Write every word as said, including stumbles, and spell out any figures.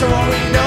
so all we know